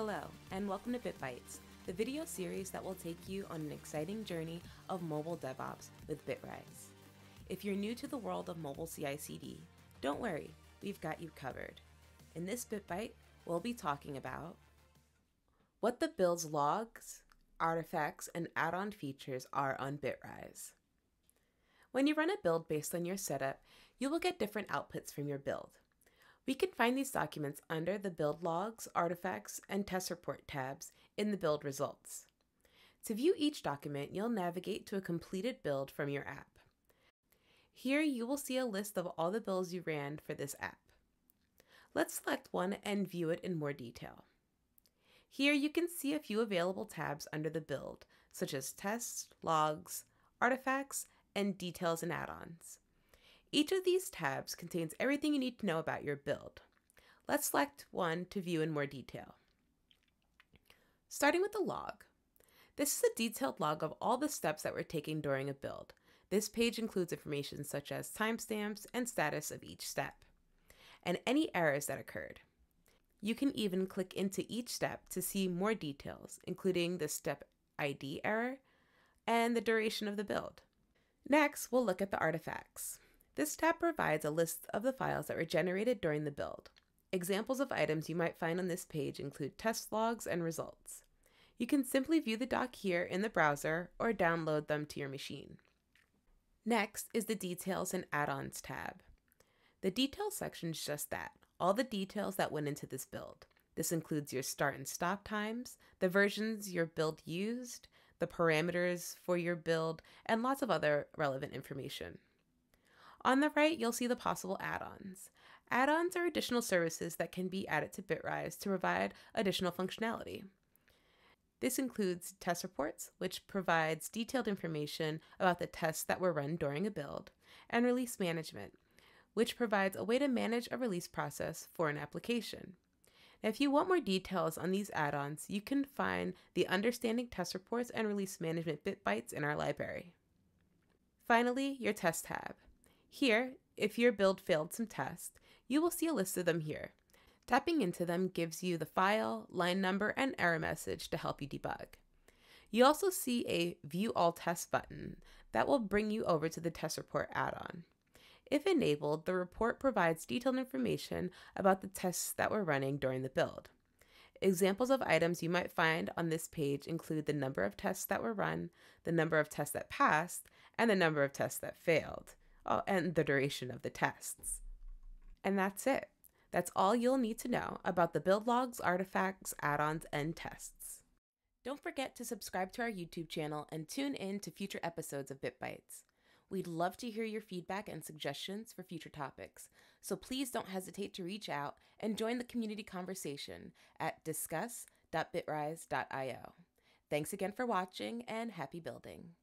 Hello, and welcome to BitBytes, the video series that will take you on an exciting journey of mobile DevOps with Bitrise. If you're new to the world of mobile CI/CD, don't worry, we've got you covered. In this BitByte, we'll be talking about what the build's logs, artifacts, and add-on features are on Bitrise. When you run a build based on your setup, you will get different outputs from your build. We can find these documents under the Build Logs, Artifacts, and Test Report tabs in the Build Results. To view each document, you'll navigate to a completed build from your app. Here you will see a list of all the builds you ran for this app. Let's select one and view it in more detail. Here you can see a few available tabs under the build, such as Tests, Logs, Artifacts, and Details and Add-ons. Each of these tabs contains everything you need to know about your build. Let's select one to view in more detail. Starting with the log. This is a detailed log of all the steps that were taken during a build. This page includes information such as timestamps and status of each step, and any errors that occurred. You can even click into each step to see more details, including the step ID error and the duration of the build. Next, we'll look at the artifacts. This tab provides a list of the files that were generated during the build. Examples of items you might find on this page include test logs and results. You can simply view the doc here in the browser or download them to your machine. Next is the Details and Add-ons tab. The Details section is just that, all the details that went into this build. This includes your start and stop times, the versions your build used, the parameters for your build, and lots of other relevant information. On the right, you'll see the possible add-ons. Add-ons are additional services that can be added to Bitrise to provide additional functionality. This includes test reports, which provides detailed information about the tests that were run during a build, and release management, which provides a way to manage a release process for an application. Now, if you want more details on these add-ons, you can find the Understanding Test Reports and Release Management BitBytes in our library. Finally, your Test tab. Here, if your build failed some tests, you will see a list of them here. Tapping into them gives you the file, line number, and error message to help you debug. You also see a View All Tests button that will bring you over to the Test Report add-on. If enabled, the report provides detailed information about the tests that were running during the build. Examples of items you might find on this page include the number of tests that were run, the number of tests that passed, and the number of tests that failed. Oh, and the duration of the tests. And that's it. That's all you'll need to know about the build logs, artifacts, add-ons, and tests. Don't forget to subscribe to our YouTube channel and tune in to future episodes of BitBytes. We'd love to hear your feedback and suggestions for future topics, so please don't hesitate to reach out and join the community conversation at discuss.bitrise.io. Thanks again for watching and happy building.